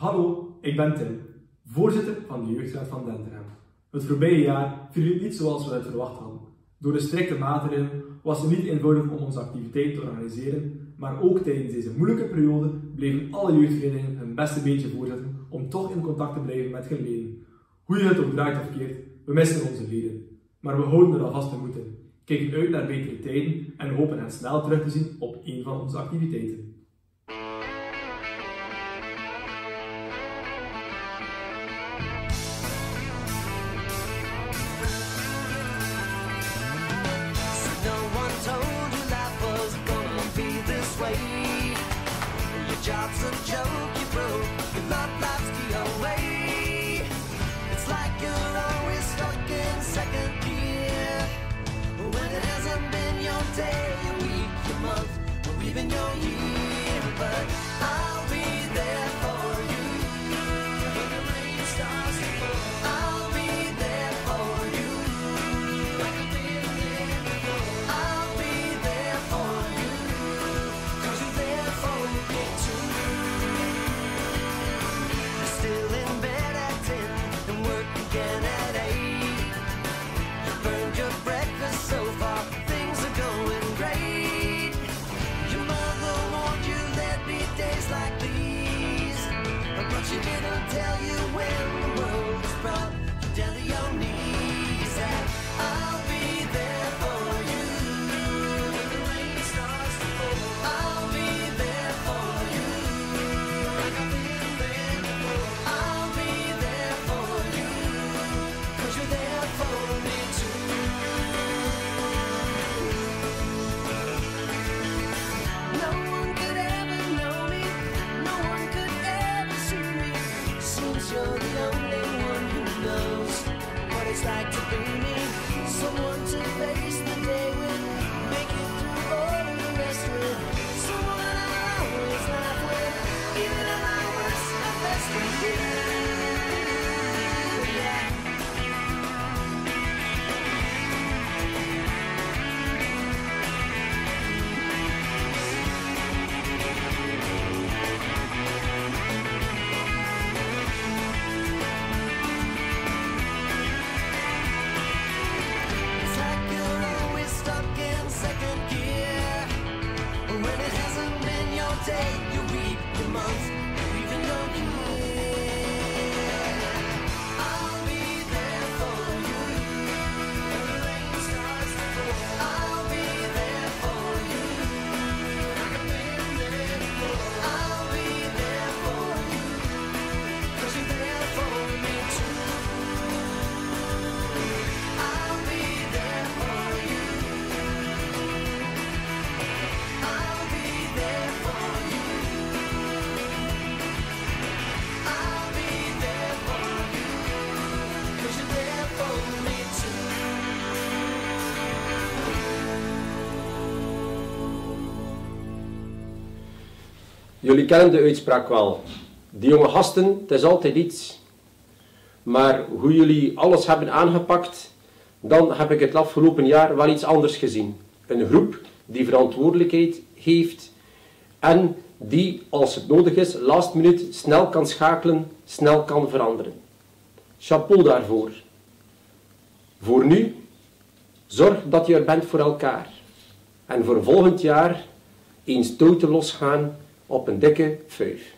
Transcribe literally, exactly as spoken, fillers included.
Hallo, ik ben Tim, voorzitter van de Jeugdraad van Dentergem. Het voorbije jaar viel het niet zoals we het verwacht hadden. Door de strikte maatregelen was het niet eenvoudig om onze activiteit te organiseren, maar ook tijdens deze moeilijke periode bleven alle jeugdverenigingen hun beste beetje voorzetten om toch in contact te blijven met hun leden. Hoe je het ook draait of keert, we missen onze leden. Maar we houden er alvast de moed in, kijken uit naar betere tijden en hopen hen snel terug te zien op een van onze activiteiten. Your job's a joke, you broke, your love life's the away. It's like you're always stuck in second gear, when it hasn't been your day, your week, your month, or even your year. But I'll be there for you, when the rain starts to fall. I'll be there for you, like I've been there before. I'll be there for you, 'cause you're there for me. She didn't tell you when the world was brought you down to your knees. And I'll be there for you, when the rain starts to fall. I'll be there for you, like I've been there before. I'll be there for you, 'cause you're there for me too. No one could ever know me, no one could ever see me. You're the only one who knows what it's like to be me. Someone to face the day with, make it through all of the rest with. Someone I always laugh with, even at my worst, I'm best with you. Jullie kennen de uitspraak wel. Die jonge gasten, het is altijd iets. Maar hoe jullie alles hebben aangepakt, dan heb ik het afgelopen jaar wel iets anders gezien. Een groep die verantwoordelijkheid heeft en die, als het nodig is, last minute snel kan schakelen, snel kan veranderen. Chapeau daarvoor. Voor nu, zorg dat je er bent voor elkaar. En voor volgend jaar eens touwtje losgaan op een dikke vijf.